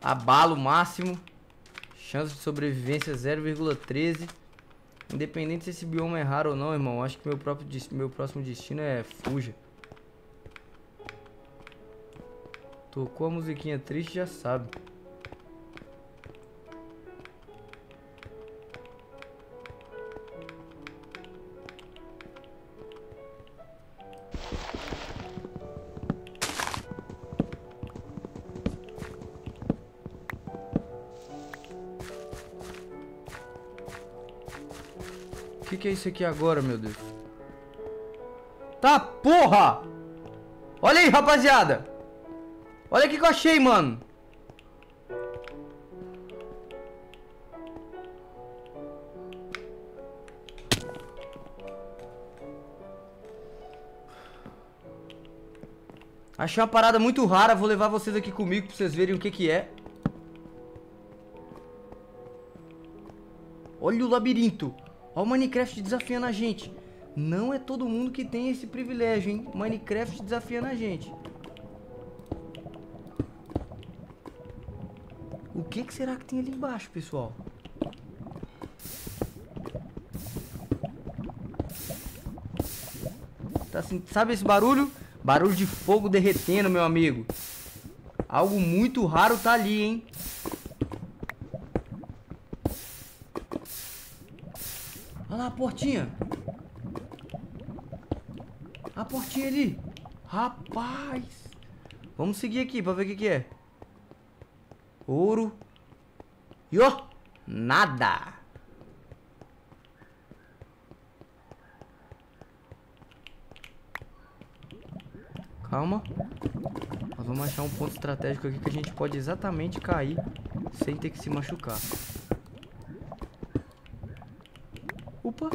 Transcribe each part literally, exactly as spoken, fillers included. Abalo máximo. Chance de sobrevivência zero vírgula treze. Independente se esse bioma é raro ou não, irmão. Acho que meu, próprio, meu próximo destino é Fuja. Tocou a musiquinha triste, já sabe. O que, que é isso aqui agora, meu Deus? Tá porra! Olha aí, rapaziada! Olha o que, que eu achei, mano! Achei uma parada muito rara, vou levar vocês aqui comigo pra vocês verem o que que é. Olha o labirinto! Olha o Minecraft desafiando a gente. Não é todo mundo que tem esse privilégio, hein? Minecraft desafiando a gente. O que, que será que tem ali embaixo, pessoal? Tá, assim, sabe esse barulho? Barulho de fogo derretendo, meu amigo. Algo muito raro tá ali, hein? Olha lá a portinha. A portinha ali. Rapaz. Vamos seguir aqui pra ver o que, que é. Ouro. E ó. Nada. Calma. Nós vamos achar um ponto estratégico aqui que a gente pode exatamente cair sem ter que se machucar. Opa.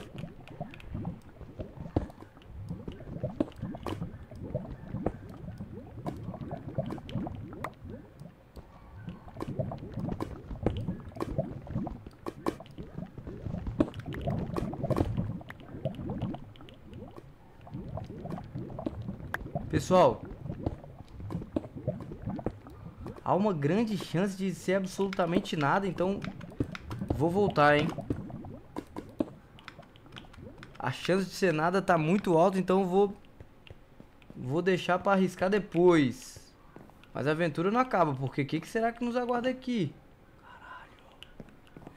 Pessoal, há uma grande chance de ser absolutamente nada, então vou voltar, hein? A chance de ser nada tá muito alta, então vou vou deixar para arriscar depois. Mas a aventura não acaba, porque o que, que será que nos aguarda aqui? Caralho,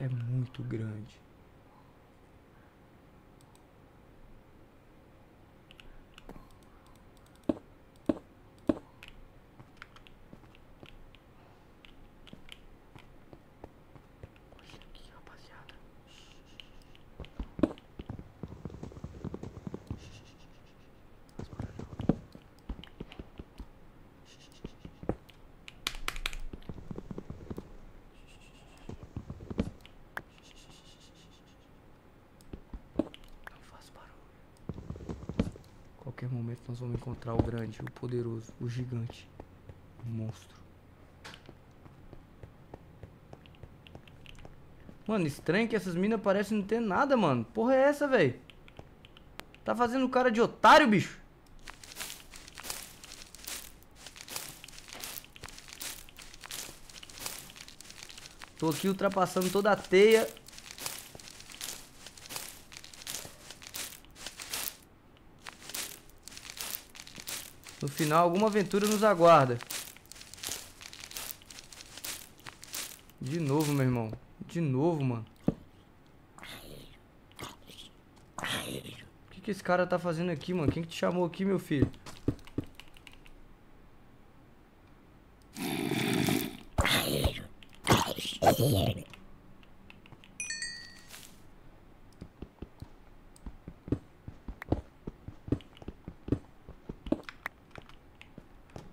é muito grande. Qualquer momento nós vamos encontrar o grande, o poderoso, o gigante, o monstro. Mano, estranho que essas minas parecem não ter nada, mano. Porra é essa, velho? Tá fazendo cara de otário, bicho. Tô aqui ultrapassando toda a teia. No final, alguma aventura nos aguarda. De novo, meu irmão. De novo, mano. O que que esse cara tá fazendo aqui, mano? Quem que te chamou aqui, meu filho?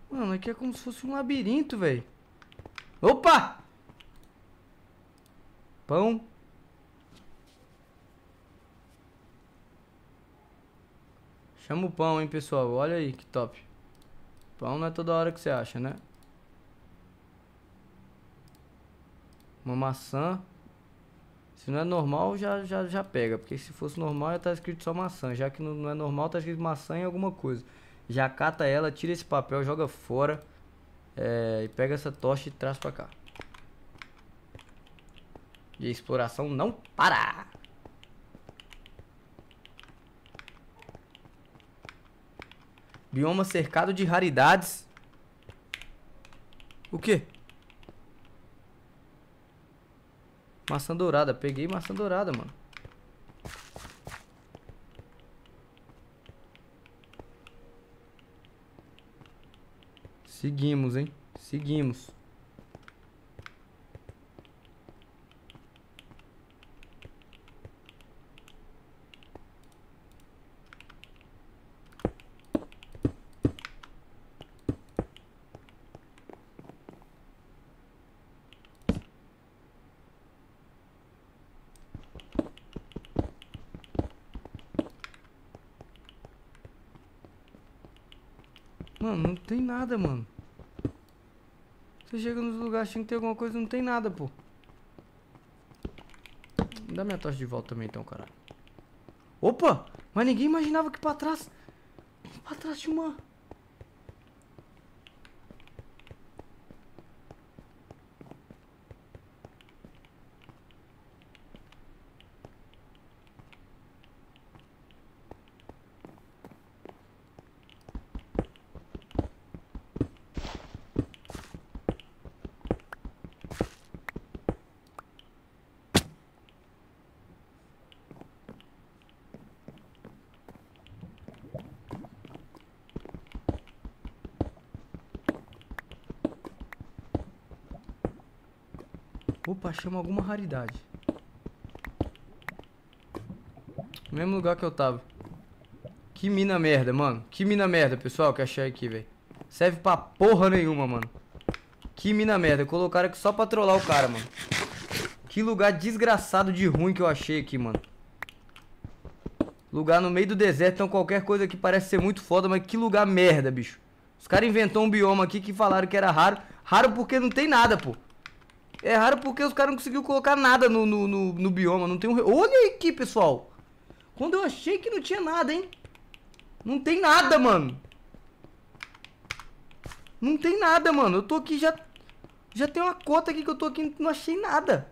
Mano, aqui é como se fosse um labirinto, velho. Opa! Pão. Chama o pão, hein, pessoal. Olha aí, que top. Pão não é toda hora que você acha, né? Uma maçã. Se não é normal, já, já, já pega. Porque se fosse normal, ia estar escrito só maçã. Já que não é normal, tá escrito maçã em alguma coisa. Já cata ela, tira esse papel, joga fora, é, e pega essa tocha e traz pra cá. E a exploração não para. Bioma cercado de raridades. O quê? Maçã dourada. Peguei maçã dourada, mano. Seguimos, hein? Seguimos. Mano, não tem nada, mano. Você chega nos lugares, tinha que ter alguma coisa, não tem nada, pô. Dá minha tocha de volta também, então, caralho. Opa! Mas ninguém imaginava que pra trás... Pra trás tinha uma... Opa, achamos alguma raridade. No mesmo lugar que eu tava. Que mina merda, mano. Que mina merda, pessoal, que achei aqui, velho. Serve pra porra nenhuma, mano. Que mina merda. Colocaram aqui só pra trollar o cara, mano. Que lugar desgraçado de ruim que eu achei aqui, mano. Lugar no meio do deserto. Então qualquer coisa aqui parece ser muito foda, mas que lugar merda, bicho. Os caras inventaram um bioma aqui que falaram que era raro. Raro porque não tem nada, pô. É raro porque os caras não conseguiram colocar nada no, no, no, no bioma. Não tem um... Olha aqui, pessoal. Quando eu achei que não tinha nada, hein? Não tem nada, mano. Não tem nada, mano. Eu tô aqui já... Já tem uma cota aqui que eu tô aqui não achei nada.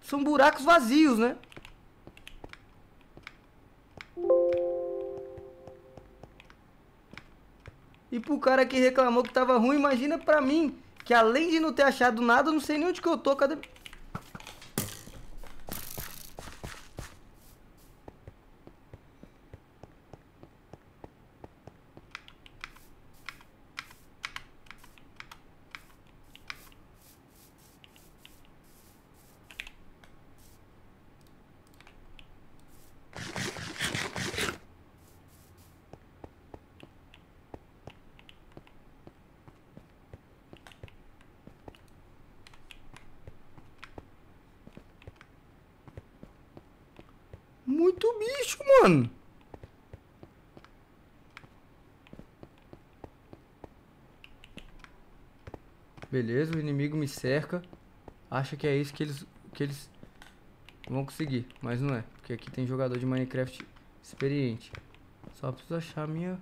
São buracos vazios, né? E pro cara que reclamou que tava ruim, imagina pra mim, que além de não ter achado nada, eu não sei nem onde que eu tô, cadê? Muito bicho, mano. Beleza, o inimigo me cerca. Acha que é isso que eles, que eles vão conseguir. Mas não é, porque aqui tem jogador de Minecraft experiente. Só preciso achar a minha...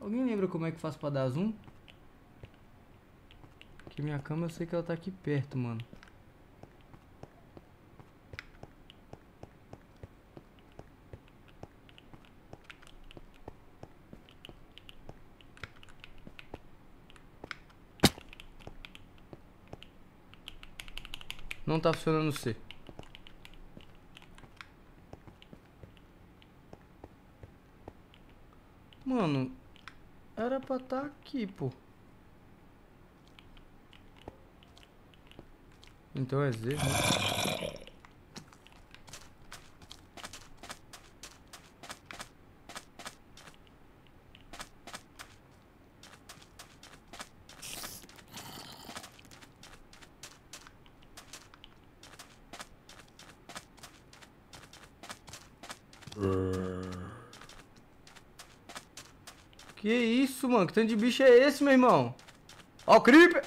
Alguém lembra como é que faz pra dar zoom? Que minha cama eu sei que ela tá aqui perto, mano. Não tá funcionando o C. Mano, era pra tá aqui, pô. Então é Z, né? Que isso, mano? Que tanto de bicho é esse, meu irmão? Ó o creeper!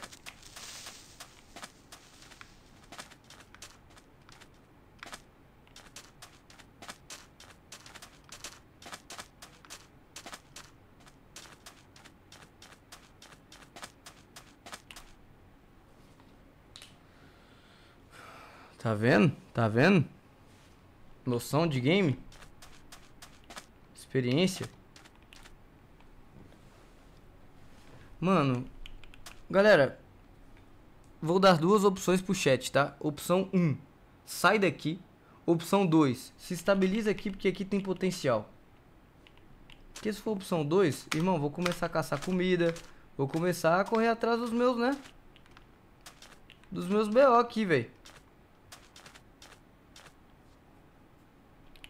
Tá vendo? Tá vendo? Noção de game. Experiência. Mano, galera, vou dar duas opções pro chat, tá? Opção um, sai daqui. Opção dois, se estabiliza aqui porque aqui tem potencial. Porque se for opção dois, irmão, vou começar a caçar comida. Vou começar a correr atrás dos meus, né? Dos meus B O aqui, velho.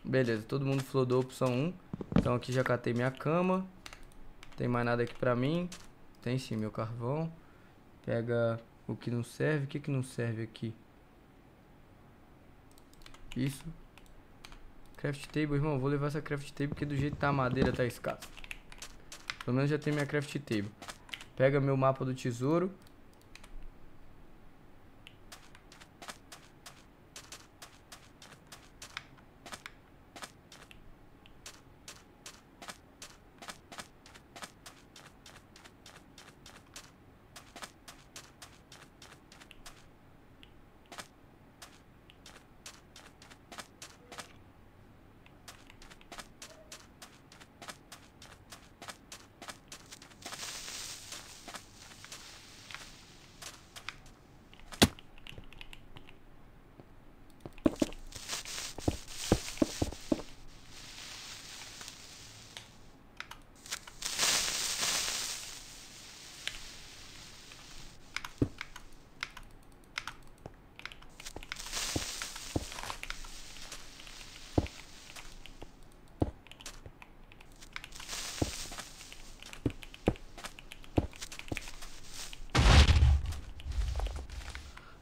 Beleza, todo mundo flodou opção um. Então aqui já catei minha cama. Tem mais nada aqui pra mim? Tem sim, meu carvão. Pega o que não serve. O que que não serve aqui? Isso. Craft table, irmão, vou levar essa craft table, porque do jeito que tá a madeira tá escassa. Pelo menos já tem minha craft table. Pega meu mapa do tesouro.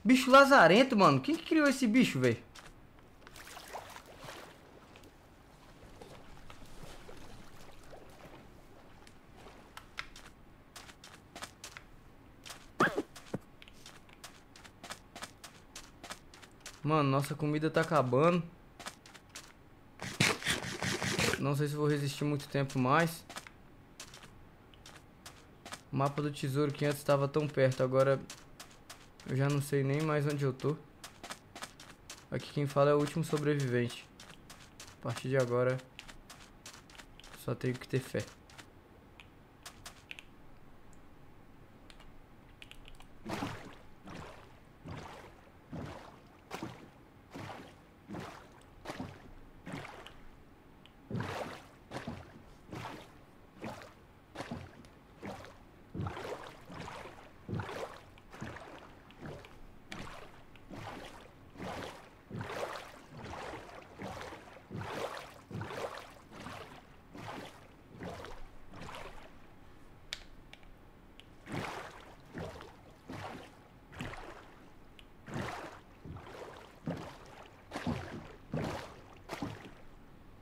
Bicho lazarento, mano. Quem que criou esse bicho, velho? Mano, nossa comida tá acabando. Não sei se vou resistir muito tempo mais. O mapa do tesouro que antes estava tão perto, agora... eu já não sei nem mais onde eu tô. Aqui quem fala é o último sobrevivente. A partir de agora, só tenho que ter fé.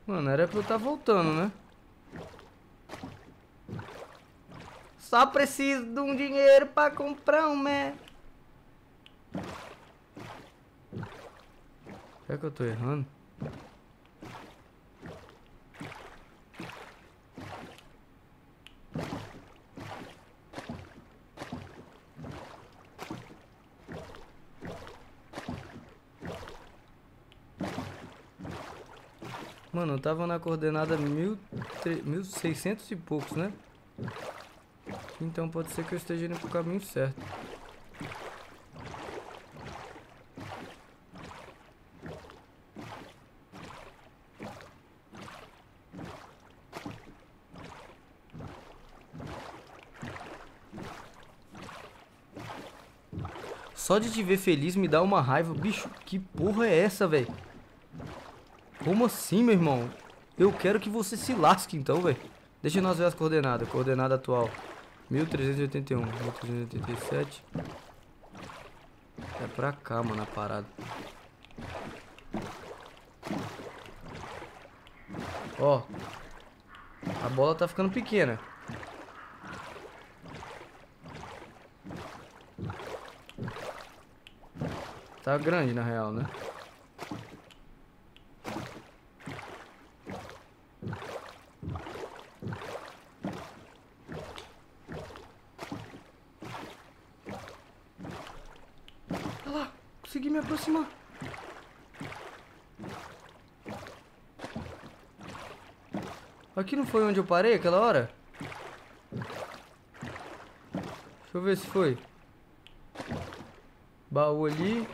Mano, era pra eu estar voltando, né? Só preciso de um dinheiro pra comprar um mé. Será que eu tô errando? Mano, eu tava na coordenada mil seiscentos e poucos, né? Então pode ser que eu esteja indo pro caminho certo. Só de te ver feliz me dá uma raiva. Bicho, que porra é essa, velho? Como assim, meu irmão? Eu quero que você se lasque, então, velho. Deixa nós ver as coordenadas. Coordenada atual. mil trezentos e oitenta e um. mil trezentos e oitenta e sete. É pra cá, mano, a parada. Ó. A bola tá ficando pequena. Tá grande, na real, né? Consegui me aproximar. Aqui não foi onde eu parei aquela hora? Deixa eu ver se foi. Baú ali.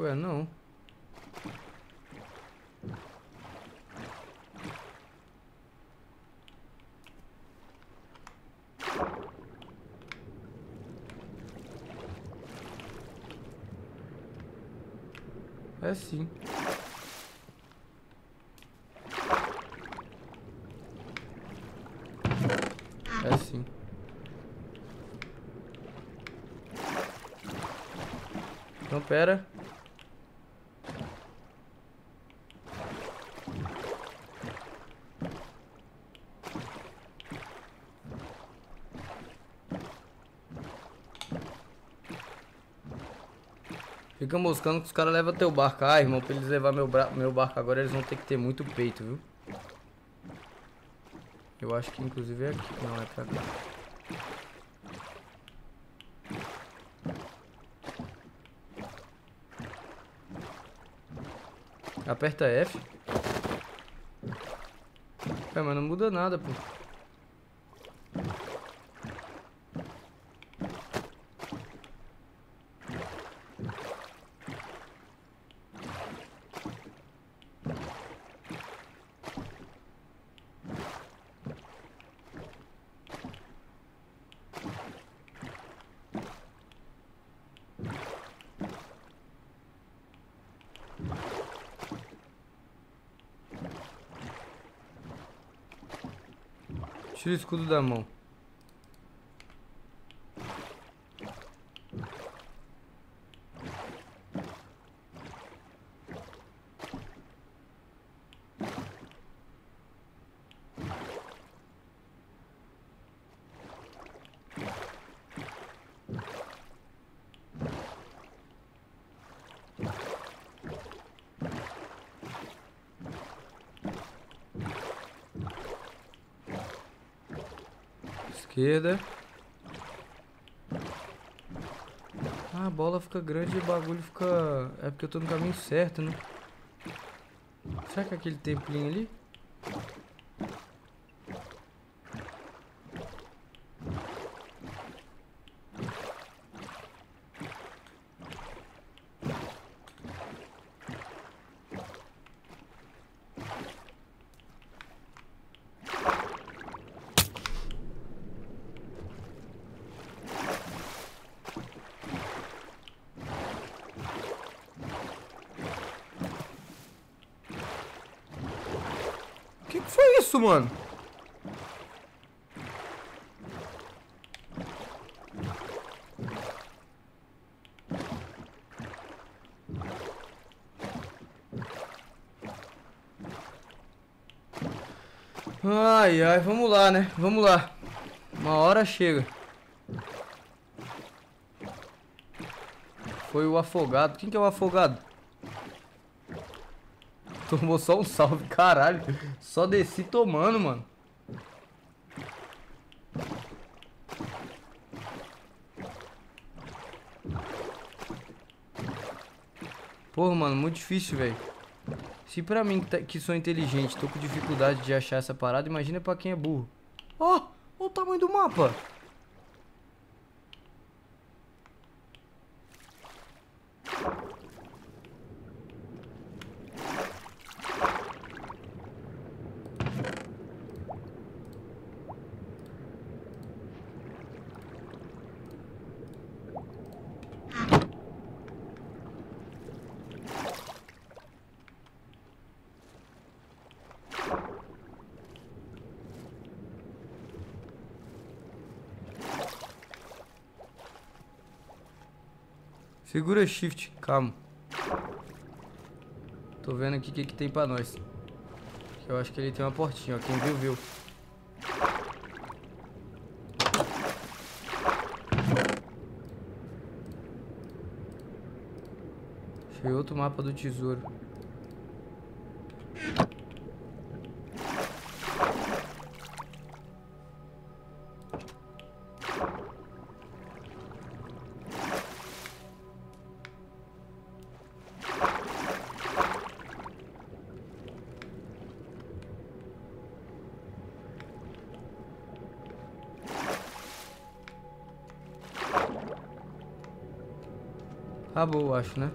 Ué, não. É sim. É sim. Então, pera. Fica moscando que os caras levam teu barco. Ah, irmão, pra eles levar meu, meu barco agora, eles vão ter que ter muito peito, viu? Eu acho que inclusive é aqui. Não, é pra cá. Aperta F. É, mas não muda nada, pô. Tira o escudo da mão. Esquerda. Ah, a bola fica grande e o bagulho fica... É porque eu tô no caminho certo, né? Será que é aquele templinho ali? Isso, mano. Ai, ai, vamos lá, né? Vamos lá. Uma hora chega. Foi o afogado. Quem que é o afogado? Tomou só um salve, caralho. Só desci tomando, mano. Porra, mano, muito difícil, velho. Se pra mim, que sou inteligente, tô com dificuldade de achar essa parada, imagina pra quem é burro. Ó, oh, o tamanho do mapa. Segura shift, calma. Tô vendo aqui o que, que tem pra nós. Eu acho que ele tem uma portinha, ó. Quem viu, viu. Achei outro mapa do tesouro. Acabou, eu acho, né?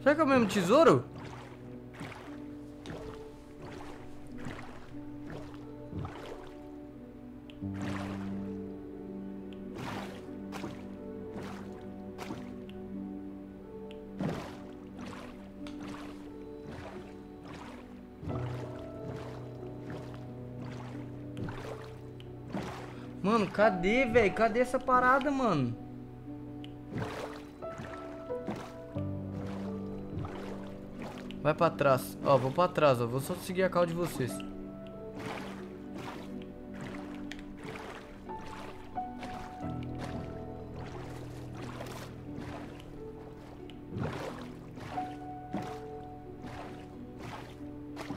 Será que é o mesmo tesouro? Mano, cadê, velho? Cadê essa parada, mano? Vai pra trás. Ó, vou pra trás, ó. Vou só seguir a call de vocês.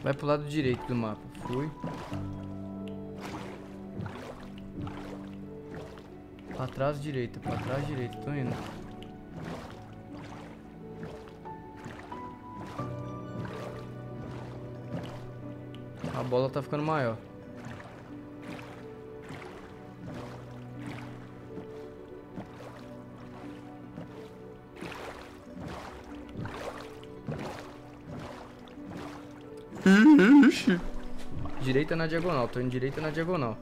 Vai pro lado direito do mapa. Fui. Pra trás, direita. Pra trás, direita. Tô indo. A bola tá ficando maior. Direita na diagonal, tô indo direita na diagonal.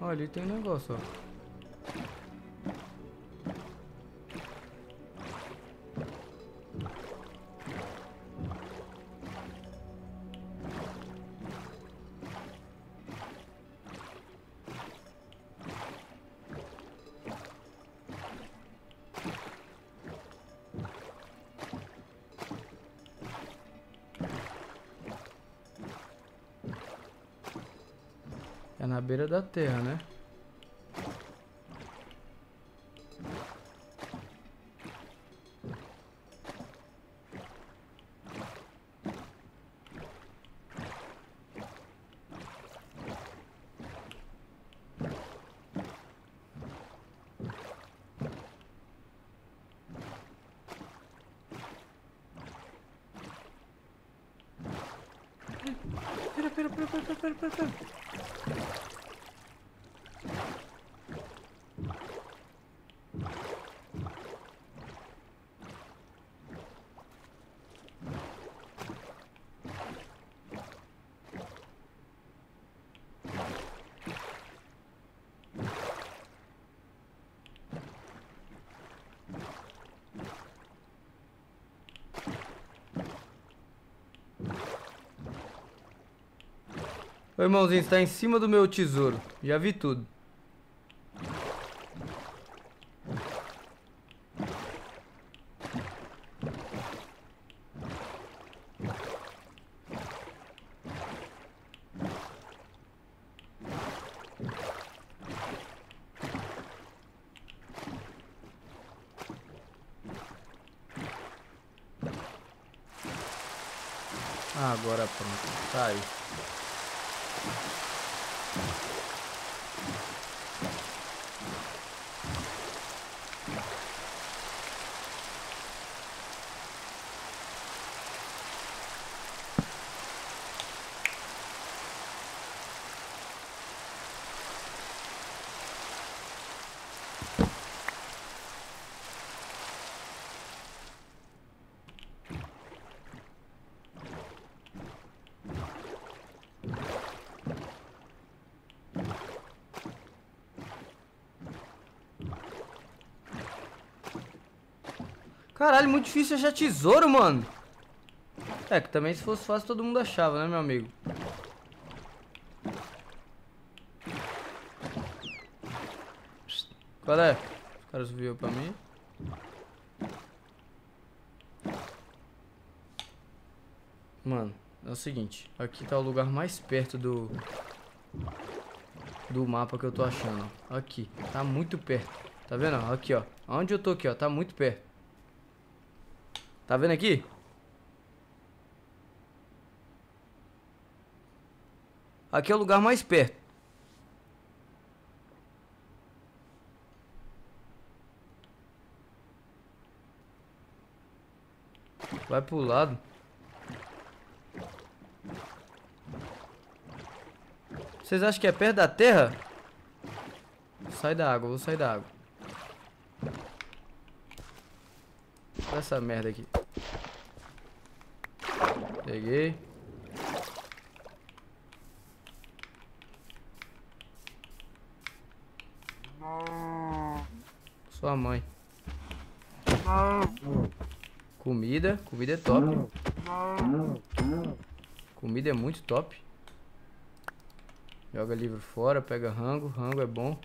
Olha, ali tem um negócio, ó. É na beira da terra, né? Pera, pera, pera, pera, pera, pera, pera. Ô irmãozinho, está em cima do meu tesouro. Já vi tudo. Ah, agora pronto. Tá aí. Caralho, muito difícil achar tesouro, mano. É, que também se fosse fácil todo mundo achava, né, meu amigo? Qual é? Os caras viram pra mim. Mano, é o seguinte. Aqui tá o lugar mais perto do... do mapa que eu tô achando. Aqui. Tá muito perto. Tá vendo? Aqui, ó. Onde eu tô aqui, ó. Tá muito perto. Tá vendo aqui? Aqui é o lugar mais perto. Vai pro lado. Vocês acham que é perto da terra? Sai da água, vou sair da água. Olha essa merda aqui. Peguei. Sua mãe. Comida, comida é top. Comida é muito top. Joga livro fora, pega rango, rango é bom.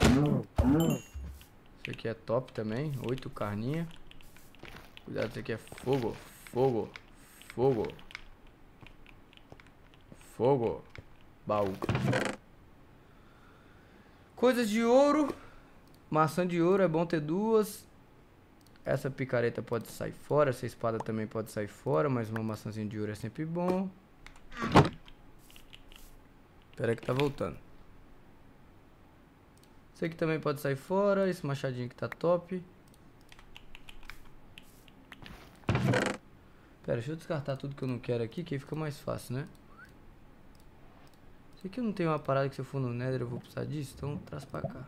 Isso aqui é top também, oito carninha. Cuidado, isso aqui é fogo, fogo, fogo. Fogo, baú. Coisas de ouro, maçã de ouro é bom ter duas. Essa picareta pode sair fora, essa espada também pode sair fora, mas uma maçãzinha de ouro é sempre bom. Espera que tá voltando. Esse aqui também pode sair fora. Esse machadinho que tá top. Espera, deixa eu descartar tudo que eu não quero aqui, que aí fica mais fácil, né? Esse aqui eu não tenho uma parada que se eu for no Nether eu vou precisar disso, então traz pra cá.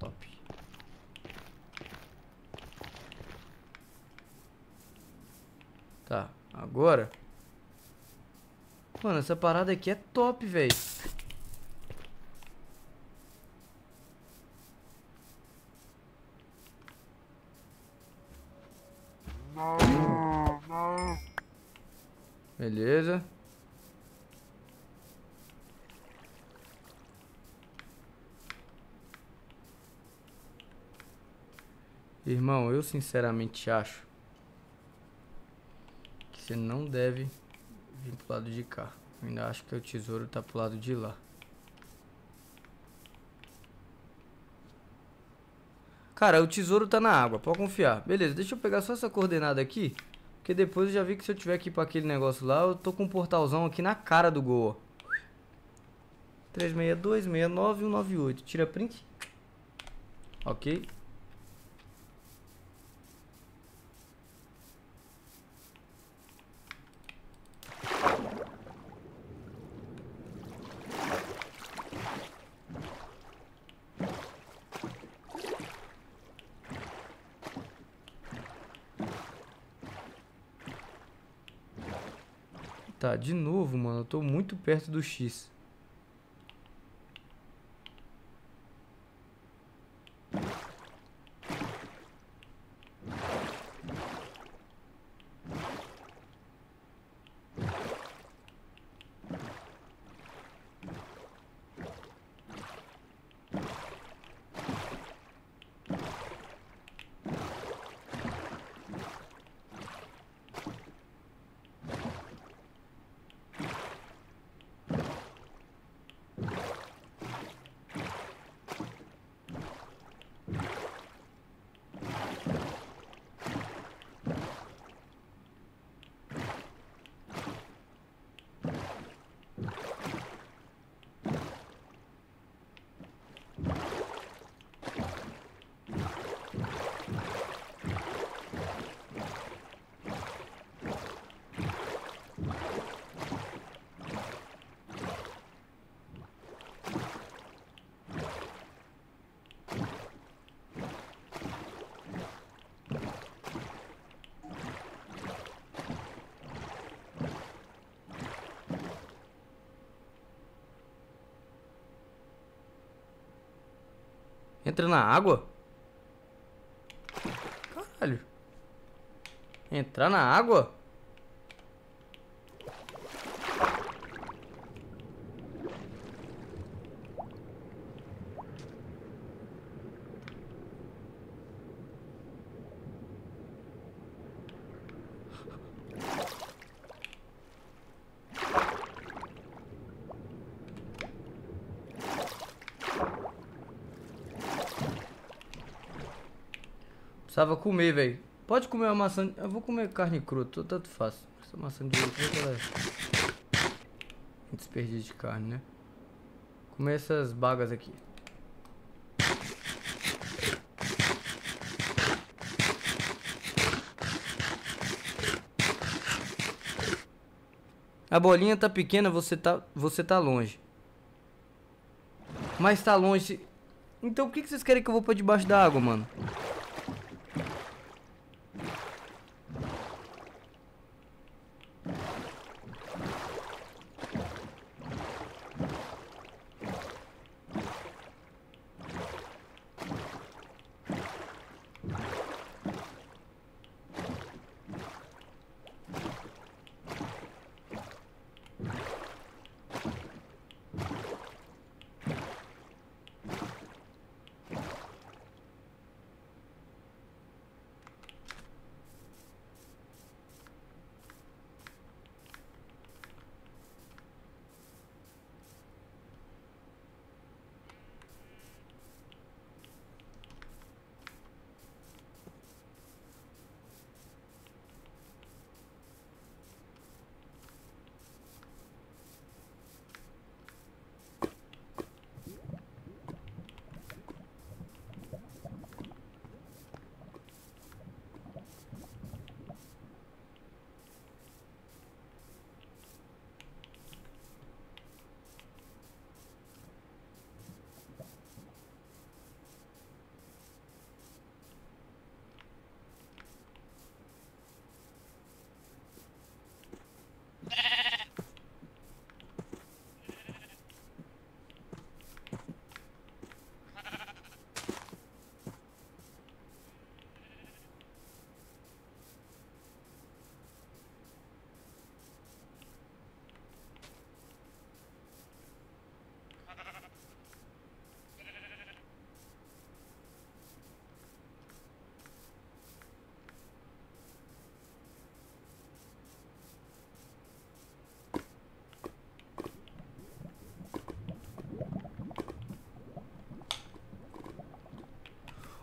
Top. Tá, agora... Mano, essa parada aqui é top, velho. Beleza. Irmão, eu sinceramente acho que você não deve... vim pro lado de cá. Eu ainda acho que o tesouro tá pro lado de lá. Cara, o tesouro tá na água, pode confiar. Beleza, deixa eu pegar só essa coordenada aqui, porque depois eu já vi que se eu tiver aqui pra aquele negócio lá, eu tô com um portalzão aqui na cara do gol, ó. três seis dois, seis nove, um nove oito. Tira print. Ok. Tá, de novo, mano, eu tô muito perto do X. Entra na água? Caralho. Entrar na água? Precisava comer, velho. Pode comer uma maçã... Eu vou comer carne crua, tanto faz. Essa maçã de ouro, ela é... Desperdício de carne, né? Vou comer essas bagas aqui. A bolinha tá pequena, você tá, você tá longe. Mas tá longe... Então, o que, que vocês querem que eu vou pra debaixo da água, mano?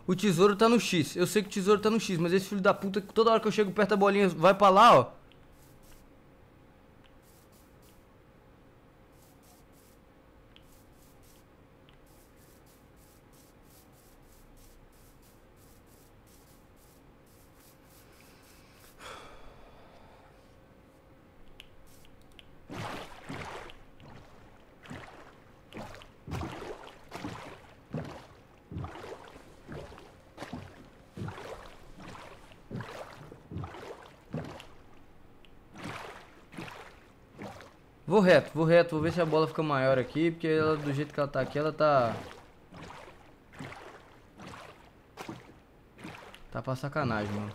O tesouro tá no X. Eu sei que o tesouro tá no X, mas esse filho da puta, toda hora que eu chego perto da bolinha, vai pra lá, ó. Vou reto, vou reto, vou ver se a bola fica maior aqui, porque ela, do jeito que ela tá aqui, ela tá... Tá pra sacanagem, mano.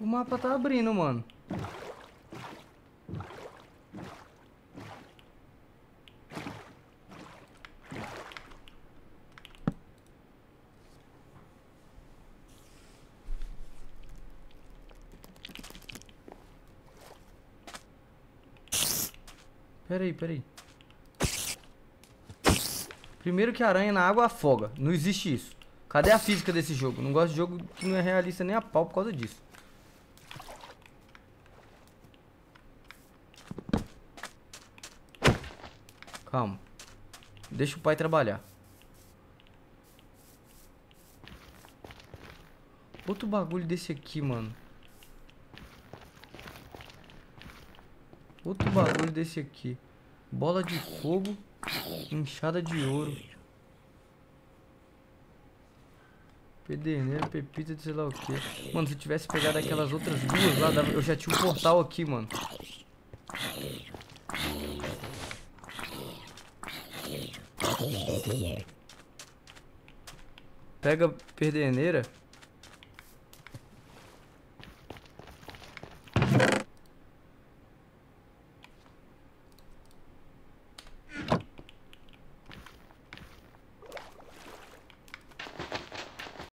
O mapa tá abrindo, mano. Peraí, peraí. Primeiro que a aranha na água afoga. Não existe isso. Cadê a física desse jogo? Não gosto de jogo que não é realista nem a pau por causa disso. Calma. Deixa o pai trabalhar. Outro bagulho desse aqui, mano. Outro bagulho desse aqui. Bola de fogo, enxada de ouro. Pederneira, pepita de sei lá o que. Mano, se eu tivesse pegado aquelas outras duas lá, eu já tinha um portal aqui, mano. Pega pederneira.